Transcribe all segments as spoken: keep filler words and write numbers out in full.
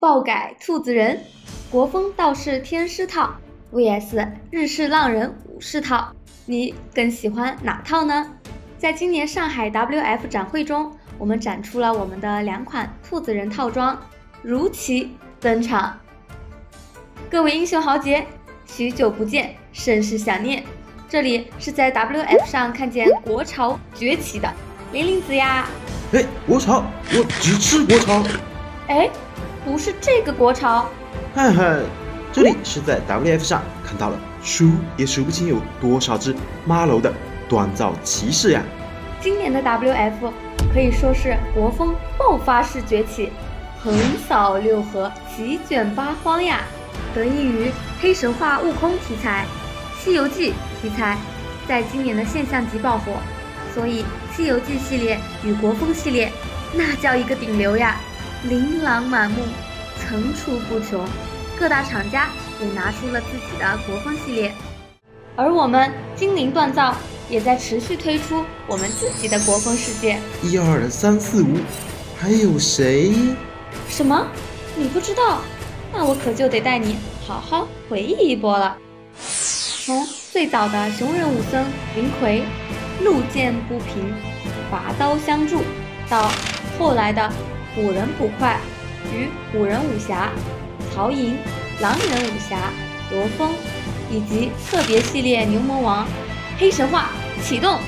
爆改兔子人，国风道士天师套 V S 日式浪人武士套，你更喜欢哪套呢？在今年上海 W F 展会中，我们展出了我们的两款兔子人套装，如期登场。各位英雄豪杰，许久不见，甚是想念。这里是在 W F 上看见国潮崛起的林林子呀。哎，国潮，我只吃国潮。哎。 不是这个国潮，嗨嗨，这里是在 W F 上看到了数也数不清有多少只马楼的锻造骑士呀！今年的 W F 可以说是国风爆发式崛起，横扫六合，席卷八荒呀！得益于黑神话悟空题材、西游记题材在今年的现象级爆火，所以西游记系列与国风系列那叫一个顶流呀！ 琳琅满目，层出不穷，各大厂家也拿出了自己的国风系列，而我们精灵锻造也在持续推出我们自己的国风世界。一二三四五，还有谁？什么？你不知道？那我可就得带你好好回忆一波了。从最早的熊人武僧林逵，路见不平，拔刀相助，到后来的 捕人捕快与古人武侠、曹寅、狼人武侠、罗峰，以及特别系列牛魔王、黑神话启动。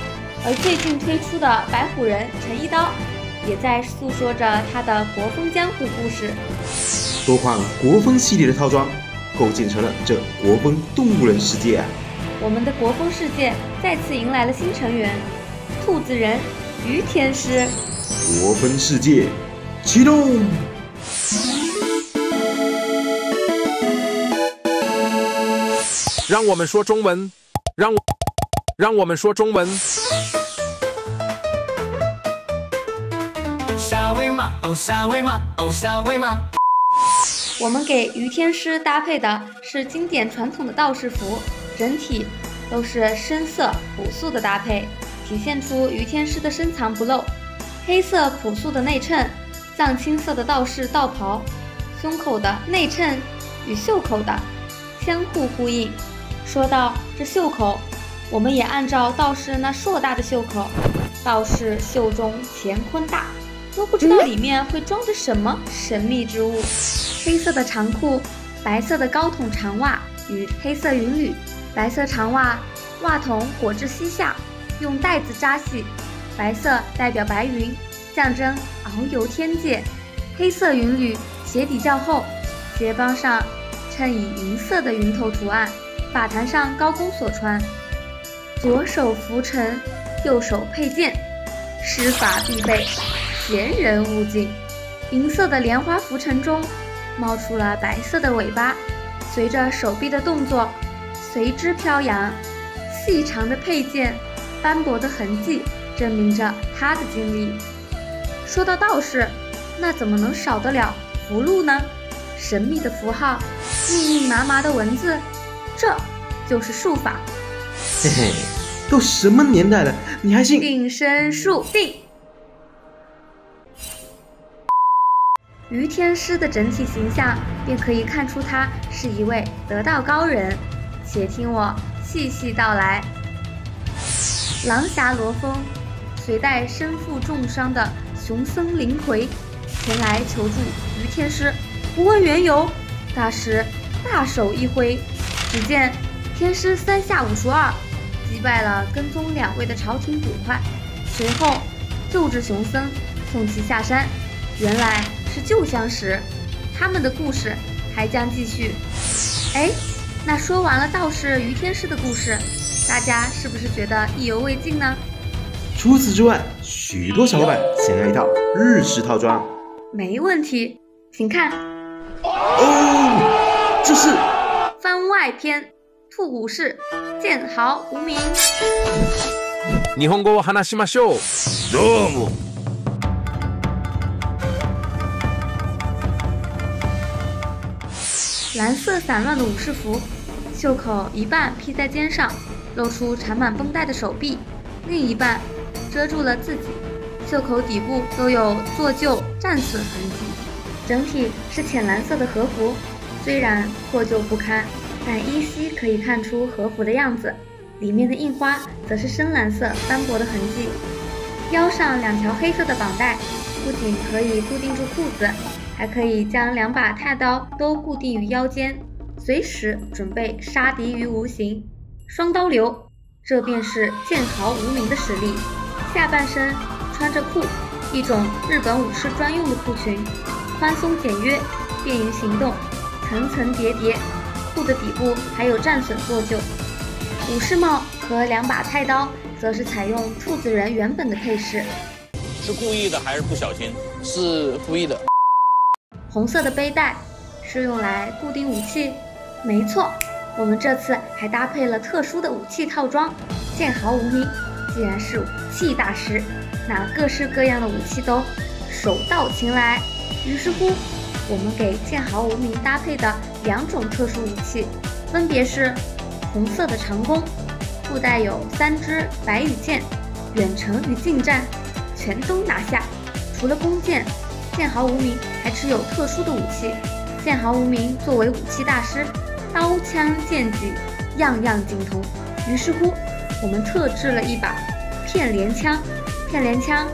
而最近推出的白虎人陈一刀，也在诉说着他的国风江湖故事。多款国风系列的套装，构建成了这国风动物人世界啊！我们的国风世界再次迎来了新成员——兔子人、于天师。国风世界 启动！让我们说中文，让我让我们说中文。沙威玛，哦沙威玛，哦沙威玛。我们给于天师搭配的是经典传统的道士服，整体都是深色朴素的搭配，体现出于天师的深藏不露。黑色朴素的内衬， 藏青色的道士道袍，胸口的内衬与袖口的相互呼应。说到这袖口，我们也按照道士那硕大的袖口，道士袖中乾坤大，都不知道里面会装着什么神秘之物。黑色的长裤，白色的高筒长袜与黑色云履，白色长袜袜筒裹至膝下，用带子扎系，白色代表白云， 象征遨游天界，黑色云履鞋底较厚，鞋帮上衬以银色的云头图案，法坛上高公所穿，左手拂尘，右手佩剑，施法必备，闲人勿近。银色的莲花拂尘中冒出了白色的尾巴，随着手臂的动作随之飘扬，细长的佩剑，斑驳的痕迹证明着他的经历。 说到道士，那怎么能少得了符箓呢？神秘的符号，密密麻麻的文字，这就是术法。嘿嘿，都什么年代了，你还信？定身术定。于天师的整体形象便可以看出，他是一位得道高人。且听我细细道来。狼侠罗峰，随带身负重伤的 熊僧林逵前来求助于天师，不问缘由，大师大手一挥，只见天师三下五除二击败了跟踪两位的朝廷捕快，随后救治熊僧，送其下山。原来是旧相识，他们的故事还将继续。哎，那说完了道士于天师的故事，大家是不是觉得意犹未尽呢？ 除此之外，许多小伙伴想要一套日式套装，没问题，请看。哦，这是番外篇，兔武士剑豪无名。日本語を話しましょう。どうも。蓝色散乱的武士服，袖口一半披在肩上，露出缠满绷带的手臂，另一半 遮住了自己，袖口底部都有做旧战损痕迹，整体是浅蓝色的和服，虽然破旧不堪，但依稀可以看出和服的样子。里面的印花则是深蓝色斑驳的痕迹。腰上两条黑色的绑带，不仅可以固定住裤子，还可以将两把太刀都固定于腰间，随时准备杀敌于无形。双刀流，这便是剑豪无名的实力。下半身穿着裤，一种日本武士专用的裤裙。 宽松简约，便于行动，层层叠叠。裤的底部还有战损做旧。武士帽和两把太刀则是采用处子人原本的配饰。是故意的还是不小心？是故意的。红色的背带是用来固定武器。没错，我们这次还搭配了特殊的武器套装。剑豪无名既然是武器大师，那各式各样的武器都手到擒来。 于是乎，我们给剑豪无名搭配的两种特殊武器，分别是红色的长弓，附带有三支白羽箭，远程与近战全都拿下。除了弓箭，剑豪无名还持有特殊的武器。剑豪无名作为武器大师，刀枪剑戟样样精通。于是乎，我们特制了一把片连枪。片连枪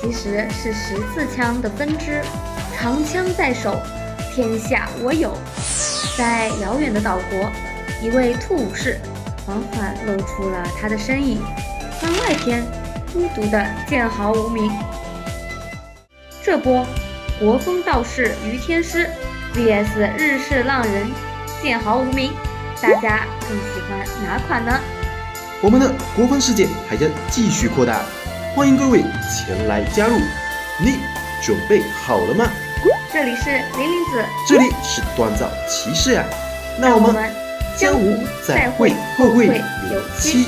其实是十字枪的分支。 长枪在手，天下我有。在遥远的岛国，一位兔武士缓缓露出了他的身影。番外篇：孤独的剑豪无名。这波国风道士于天师 V S 日式浪人剑豪无名，大家更喜欢哪款呢？我们的国风世界还将继续扩大，欢迎各位前来加入。你准备好了吗？ 这里是林林子，这里是锻造骑士呀、啊。那我们江湖再会，后会有期。